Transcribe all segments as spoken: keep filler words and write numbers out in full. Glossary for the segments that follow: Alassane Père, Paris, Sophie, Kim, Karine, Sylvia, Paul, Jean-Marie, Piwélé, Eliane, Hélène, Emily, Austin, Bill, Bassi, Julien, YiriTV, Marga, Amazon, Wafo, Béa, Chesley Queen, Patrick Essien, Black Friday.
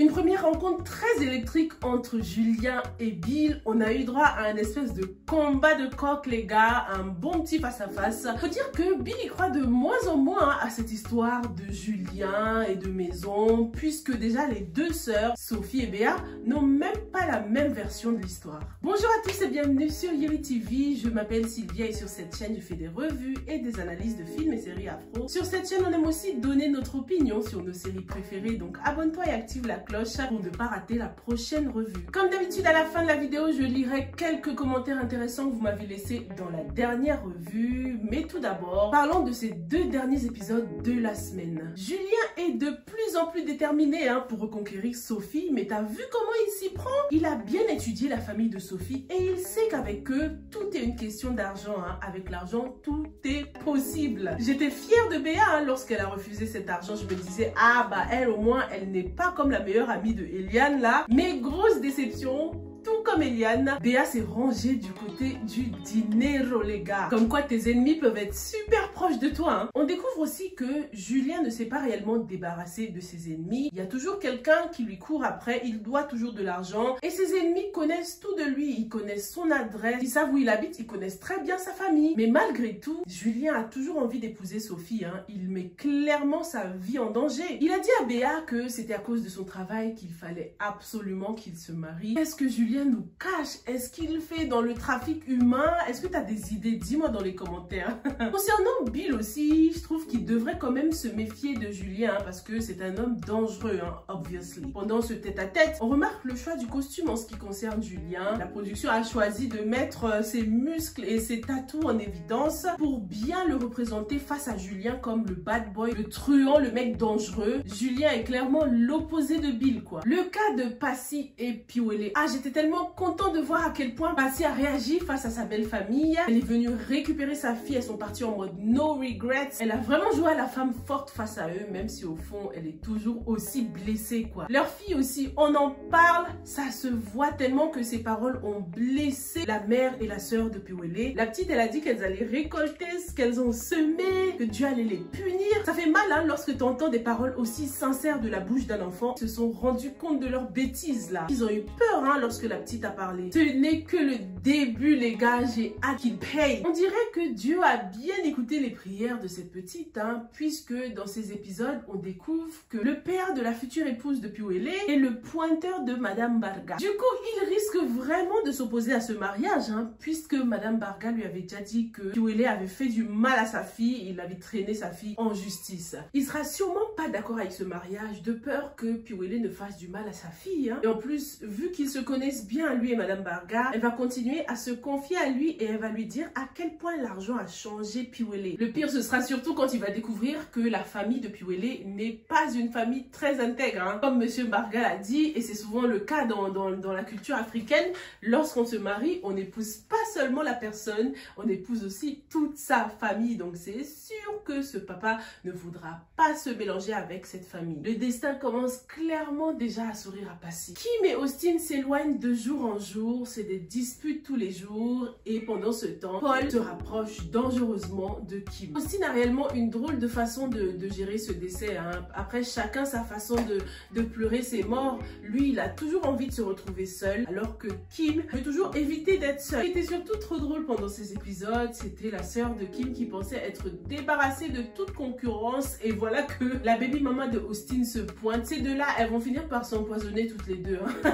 Une première rencontre très électrique entre Julien et Bill. On a eu droit à un espèce de combat de coq, les gars, un bon petit face-à-face. Faut dire que Bill y croit de moins en moins à cette histoire de Julien et de maison, puisque déjà les deux sœurs, Sophie et Béa, n'ont même pas la même version de l'histoire. Bonjour à tous et bienvenue sur YiriTV. Je m'appelle Sylvia et sur cette chaîne, je fais des revues et des analyses de films et séries afro. Sur cette chaîne, on aime aussi donner notre opinion sur nos séries préférées, donc abonne-toi et active la cloche pour ne pas rater la prochaine revue. Comme d'habitude, à la fin de la vidéo, je lirai quelques commentaires intéressants que vous m'avez laissés dans la dernière revue. Mais tout d'abord, parlons de ces deux derniers épisodes de la semaine. Julien est de plus en plus déterminé hein, pour reconquérir Sophie, mais t'as vu comment il s'y prend? Il a bien étudié la famille de Sophie et il sait qu'avec eux, tout est une question d'argent. Hein. Avec l'argent, tout est possible. J'étais fière de Béa hein, lorsqu'elle a refusé cet argent. Je me disais, ah bah elle au moins, elle n'est pas comme la meilleure amie de Eliane là, mais grosse déception, tout comme Eliane, Béa s'est rangée du côté du dinero les gars. Comme quoi tes ennemis peuvent être super proches de toi. Hein. On découvre aussi que Julien ne s'est pas réellement débarrassé de ses ennemis. Il y a toujours quelqu'un qui lui court après, il doit toujours de l'argent et ses ennemis connaissent tout de lui. Ils connaissent son adresse, ils savent où il habite, ils connaissent très bien sa famille. Mais malgré tout, Julien a toujours envie d'épouser Sophie. Hein. Il met clairement sa vie en danger. Il a dit à Béa que c'était à cause de son travail qu'il fallait absolument qu'il se marie. Est-ce que Julien nous cache? Est-ce qu'il fait dans le trafic humain? Est-ce que tu as des idées? Dis-moi dans les commentaires. Concernant Bill aussi, je trouve qu'il devrait quand même se méfier de Julien hein, parce que c'est un homme dangereux, hein, obviously. Pendant ce tête-à-tête, on remarque le choix du costume en ce qui concerne Julien. La production a choisi de mettre ses muscles et ses tatous en évidence pour bien le représenter face à Julien comme le bad boy, le truand, le mec dangereux. Julien est clairement l'opposé de Bill, quoi. Le cas de Bassi et Piwélé. Ah, j'étais tellement content de voir à quel point Bassi a réagi face à sa belle famille. Elle est venue récupérer sa fille, elles sont parties en mode no regrets. Elle a vraiment joué à la femme forte face à eux, même si au fond elle est toujours aussi blessée quoi. Leur fille aussi, on en parle, ça se voit tellement que ses paroles ont blessé la mère et la sœur de Piwélé. La petite, elle a dit qu'elles allaient récolter ce qu'elles ont semé, que Dieu allait les punir. Ça fait mal hein, lorsque tu entends des paroles aussi sincères de la bouche d'un enfant. Ils se sont rendus compte de leurs bêtises là. Ils ont eu peur hein, lorsque la petite a parlé. Ce n'est que le début les gars, j'ai hâte qu'il paye. On dirait que Dieu a bien écouté les prières de cette petite, hein, puisque dans ces épisodes, on découvre que le père de la future épouse de Piwélé est le pointeur de Madame Marga. Du coup, il risque vraiment de s'opposer à ce mariage, hein, puisque Madame Marga lui avait déjà dit que Piwélé avait fait du mal à sa fille, il avait traîné sa fille en justice. Il sera sûrement pas d'accord avec ce mariage, de peur que Piwélé ne fasse du mal à sa fille. Hein. Et en plus, vu qu'ils se connaissent bien lui et Madame Marga, elle va continuer à se confier à lui et elle va lui dire à quel point l'argent a changé Piwélé. Le pire, ce sera surtout quand il va découvrir que la famille de Piwélé n'est pas une famille très intègre, hein. Comme Monsieur Marga l'a dit, et c'est souvent le cas dans, dans, dans la culture africaine, lorsqu'on se marie, on n'épouse pas seulement la personne, on épouse aussi toute sa famille, donc c'est sûr que ce papa ne voudra pas se mélanger avec cette famille. Le destin commence clairement déjà à sourire à Bassi. Kim et Austin s'éloignent de jour en jour, c'est des disputes tous les jours et pendant ce temps, Paul se rapproche dangereusement de Kim. Austin a réellement une drôle de façon de, de gérer ce décès. Hein. Après, chacun sa façon de, de pleurer ses morts. Lui, il a toujours envie de se retrouver seul, alors que Kim veut toujours éviter d'être seul. C'était surtout trop drôle pendant ces épisodes. C'était la sœur de Kim qui pensait être débarrassée de toute concurrence et voilà que la baby-maman de Austin se pointe. Ces deux-là, elles vont finir par s'empoisonner toutes les deux. Hein.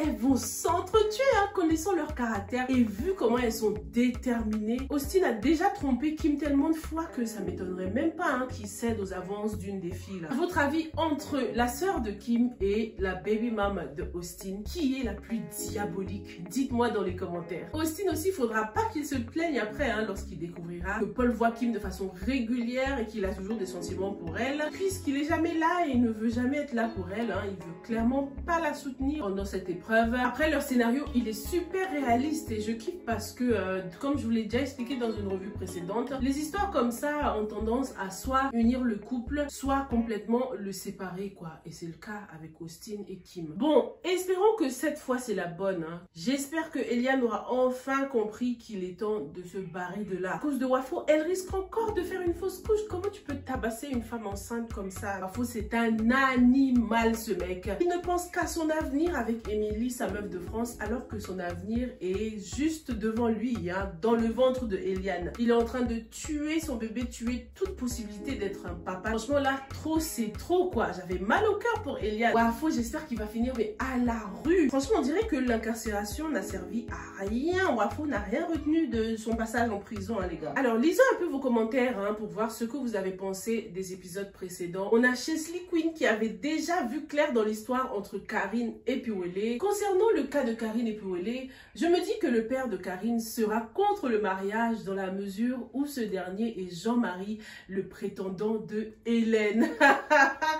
Elles vont s'entretuer, hein, connaissant leur caractère et vu comment elles sont déterminées. Austin a déjà trompé Kim tellement de fois que ça m'étonnerait même pas hein, qu'il cède aux avances d'une des filles. Là. À votre avis, entre la sœur de Kim et la baby mama de Austin, qui est la plus diabolique? Dites-moi dans les commentaires. Austin aussi, il faudra pas qu'il se plaigne après hein, lorsqu'il découvrira que Paul voit Kim de façon régulière et qu'il a toujours des sentiments pour elle, puisqu'il est jamais là et il ne veut jamais être là pour elle. Hein, il veut clairement pas la soutenir pendant cette épreuve. épreuves. Après, leur scénario, il est super réaliste et je kiffe parce que, euh, comme je vous l'ai déjà expliqué dans une revue précédente, les histoires comme ça ont tendance à soit unir le couple, soit complètement le séparer, quoi. Et c'est le cas avec Austin et Kim. Bon, espérons que cette fois, c'est la bonne, hein. J'espère que Eliane aura enfin compris qu'il est temps de se barrer de là. À cause de Wafo, elle risque encore de faire une fausse couche. Comment tu peux tabasser une femme enceinte comme ça? Wafo, c'est un animal, ce mec. Il ne pense qu'à son avenir avec Emily, sa meuf de France, alors que son avenir est juste devant lui, hein, dans le ventre de Eliane. Il est en train de tuer son bébé, tuer toute possibilité d'être un papa. Franchement, là, trop, c'est trop, quoi. J'avais mal au cœur pour Eliane. Wafo, j'espère qu'il va finir, mais à la rue. Franchement, on dirait que l'incarcération n'a servi à rien. Wafo n'a rien retenu de son passage en prison, hein, les gars. Alors, lisons un peu vos commentaires, hein, pour voir ce que vous avez pensé des épisodes précédents. On a Chesley Queen qui avait déjà vu clair dans l'histoire entre Karine et Piwélé. Concernant le cas de Karine et Piwélé, je me dis que le père de Karine sera contre le mariage dans la mesure où ce dernier est Jean-Marie, le prétendant de Hélène.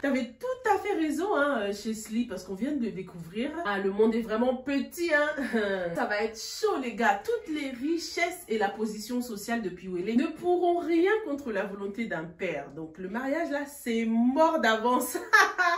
T'avais tout à fait raison, hein, Chesley, parce qu'on vient de le découvrir. Ah, le monde est vraiment petit, hein. Ça va être chaud, les gars. Toutes les richesses et la position sociale de Piwélé ne pourront rien contre la volonté d'un père. Donc, le mariage, là, c'est mort d'avance.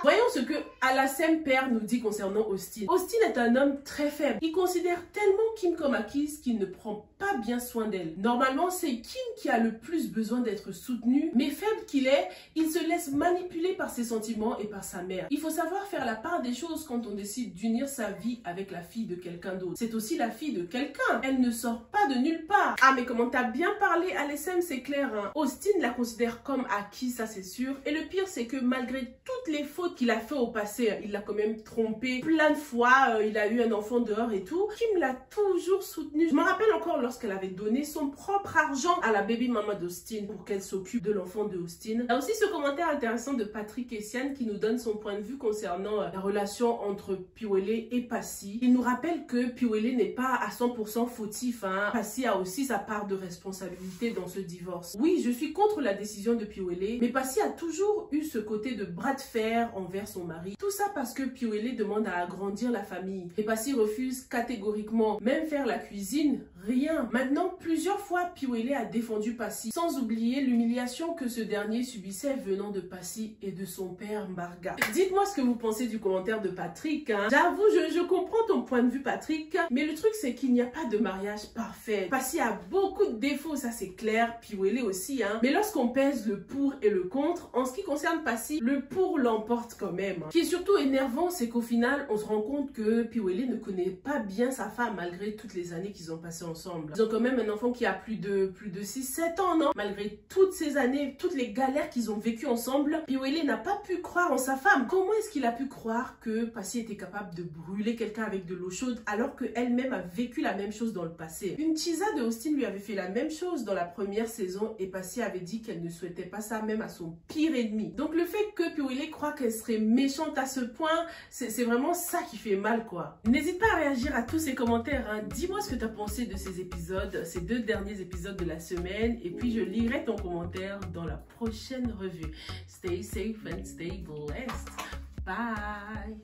Voyons ce que Alassane Père nous dit concernant Austin. Austin est un homme très faible. Il considère tellement Kim comme acquise qu'il ne prend pas bien soin d'elle. Normalement, c'est Kim qui a le plus besoin d'être soutenu, mais faible qu'il est, il se laisse manipuler par ses sentiments et par sa mère. Il faut savoir faire la part des choses quand on décide d'unir sa vie avec la fille de quelqu'un d'autre. C'est aussi la fille de quelqu'un. Elle ne sort pas de nulle part. Ah, mais comment t'as bien parlé, Alassane, c'est clair, hein? Austin la considère comme acquise, ça c'est sûr. Et le pire, c'est que malgré toutes les fautes qu'il a fait au passé, il l'a quand même trompé plein de fois, euh, il a eu un enfant dehors et tout. Kim l'a toujours soutenu. Je me rappelle encore lorsqu'elle avait donné son propre argent à la baby mama d'Austin pour qu'elle s'occupe de l'enfant de Austin. Il y a aussi ce commentaire intéressant de Patrick Essien qui nous donne son point de vue concernant euh, la relation entre Piwélé et Bassi. Il nous rappelle que Piwélé n'est pas à cent pour cent fautif, hein. Bassi a aussi sa part de responsabilité dans ce divorce. Oui, je suis contre la décision de Piwélé, mais Bassi a toujours eu ce côté de bras de fer envers son mari. Tout ça parce que Piwélé demande à agrandir la famille. Et Bassi refuse catégoriquement, même faire la cuisine, rien. Maintenant, plusieurs fois, Piwélé a défendu Bassi, sans oublier l'humiliation que ce dernier subissait venant de Bassi et de son père Marga. Dites-moi ce que vous pensez du commentaire de Patrick, hein. J'avoue, je, je comprends ton point de vue, Patrick, mais le truc, c'est qu'il n'y a pas de mariage parfait. Bassi a beaucoup de défauts, ça c'est clair, Piwélé aussi, hein. Mais lorsqu'on pèse le pour et le contre, en ce qui concerne Bassi, le pour l'emporte quand même. Ce qui est surtout énervant, c'est qu'au final, on se rend compte que Piwélé ne connaît pas bien sa femme malgré toutes les années qu'ils ont passées ensemble. Ils ont quand même un enfant qui a plus de plus de six sept ans, non? Malgré toutes ces années, toutes les galères qu'ils ont vécues ensemble, Piwélé n'a pas pu croire en sa femme. Comment est-ce qu'il a pu croire que Bassi était capable de brûler quelqu'un avec de l'eau chaude alors qu'elle-même a vécu la même chose dans le passé? Une tisa de Austin lui avait fait la même chose dans la première saison et Bassi avait dit qu'elle ne souhaitait pas ça même à son pire ennemi. Donc le fait que Piwélé croit qu'elle serait méchante à ce point, c'est vraiment ça qui fait mal, quoi. N'hésite pas à réagir à tous ces commentaires, hein. Dis-moi ce que tu as pensé de ces épisodes, ces deux derniers épisodes de la semaine, et puis je lirai ton commentaire dans la prochaine revue. Stay safe and stay blessed. Bye!